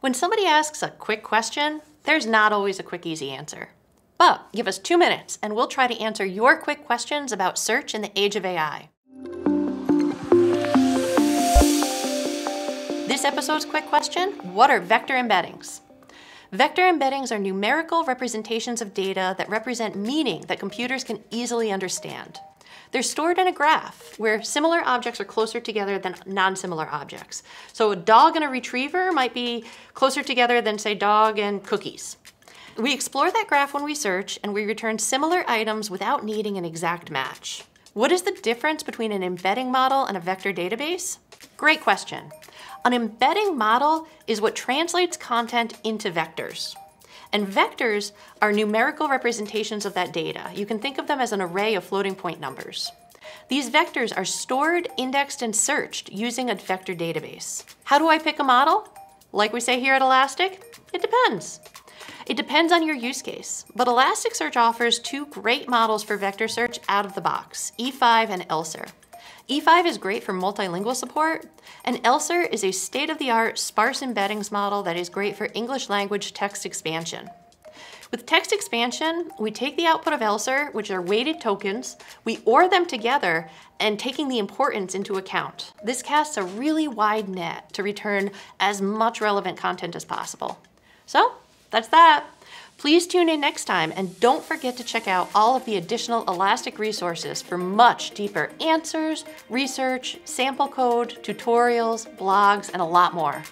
When somebody asks a quick question, there's not always a quick, easy answer. But give us 2 minutes and we'll try to answer your quick questions about search in the age of AI. This episode's quick question, what are vector embeddings? Vector embeddings are numerical representations of data that represent meaning that computers can easily understand. They're stored in a graph where similar objects are closer together than non-similar objects. So a dog and a retriever might be closer together than, say, dog and cookies. We explore that graph when we search, and we return similar items without needing an exact match. What is the difference between an embedding model and a vector database? Great question. An embedding model is what translates content into vectors. And vectors are numerical representations of that data. You can think of them as an array of floating point numbers. These vectors are stored, indexed, and searched using a vector database. How do I pick a model? Like we say here at Elastic, it depends. It depends on your use case, but Elasticsearch offers 2 great models for vector search out of the box, E5 and ELSER. E5 is great for multilingual support, and ELSER is a state-of-the-art sparse embeddings model that is great for English language text expansion. With text expansion, we take the output of ELSER, which are weighted tokens, we OR them together, and taking the importance into account. This casts a really wide net to return as much relevant content as possible. So that's that. Please tune in next time, and don't forget to check out all of the additional Elastic resources for much deeper answers, research, sample code, tutorials, blogs, and a lot more.